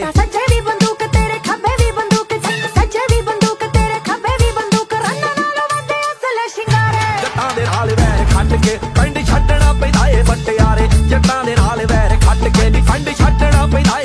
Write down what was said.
जट्टां दे नाल वैर खंड के पिंड छड्डना पैंदा ए बटियारे। जट्टां दे नाल